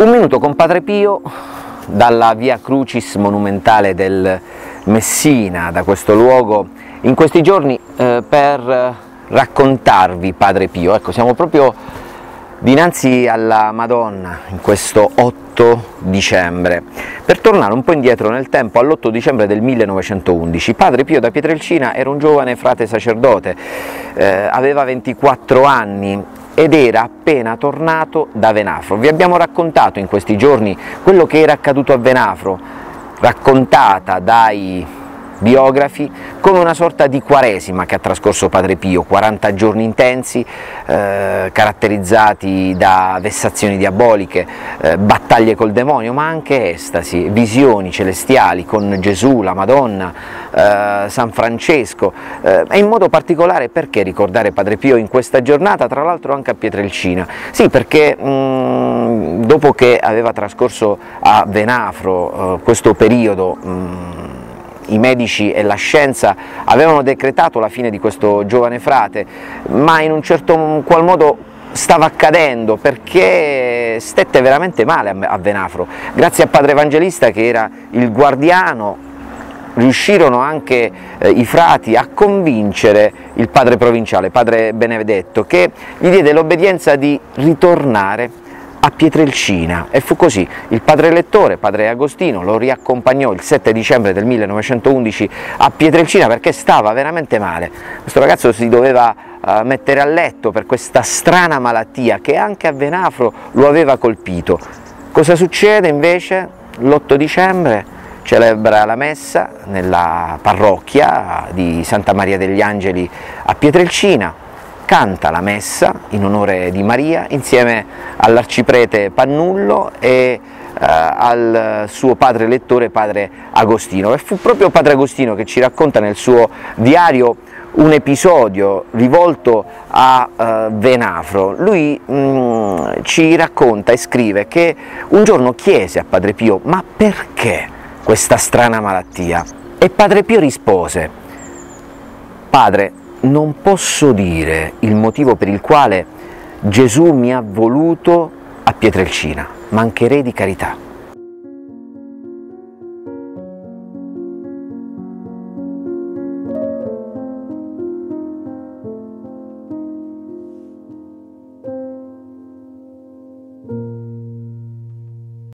Un minuto con Padre Pio dalla Via Crucis monumentale del Messina, da questo luogo in questi giorni per raccontarvi Padre Pio. Ecco, siamo proprio dinanzi alla Madonna in questo 8 dicembre. Per tornare un po' indietro nel tempo, all'8 dicembre del 1911, Padre Pio da Pietrelcina era un giovane frate sacerdote, aveva 24 anni ed era appena tornato da Venafro. Vi abbiamo raccontato in questi giorni quello che era accaduto a Venafro, raccontata dai biografi come una sorta di quaresima che ha trascorso Padre Pio, 40 giorni intensi caratterizzati da vessazioni diaboliche, battaglie col demonio, ma anche estasi, visioni celestiali con Gesù, la Madonna, San Francesco e in modo particolare perché ricordare Padre Pio in questa giornata, tra l'altro anche a Pietrelcina? Sì, perché dopo che aveva trascorso a Venafro questo periodo i medici e la scienza avevano decretato la fine di questo giovane frate, ma in un certo qual modo stava accadendo, perché stette veramente male a Venafro. Grazie a Padre Evangelista, che era il guardiano, riuscirono anche i frati a convincere il padre provinciale, Padre Benedetto, che gli diede l'obbedienza di ritornare a Pietrelcina, e fu così. Il padre lettore, Padre Agostino, lo riaccompagnò il 7 dicembre del 1911 a Pietrelcina perché stava veramente male. Questo ragazzo si doveva mettere a letto per questa strana malattia che anche a Venafro lo aveva colpito. Cosa succede invece? L'8 dicembre celebra la messa nella parrocchia di Santa Maria degli Angeli a Pietrelcina, canta la messa in onore di Maria insieme all'arciprete Pannullo e al suo padre lettore, Padre Agostino. E fu proprio Padre Agostino che ci racconta nel suo diario un episodio rivolto a Venafro. Lui ci racconta e scrive che un giorno chiese a Padre Pio: ma perché questa strana malattia? E Padre Pio rispose: Padre, non posso dire il motivo per il quale Gesù mi ha voluto a Pietrelcina, mancherei di carità.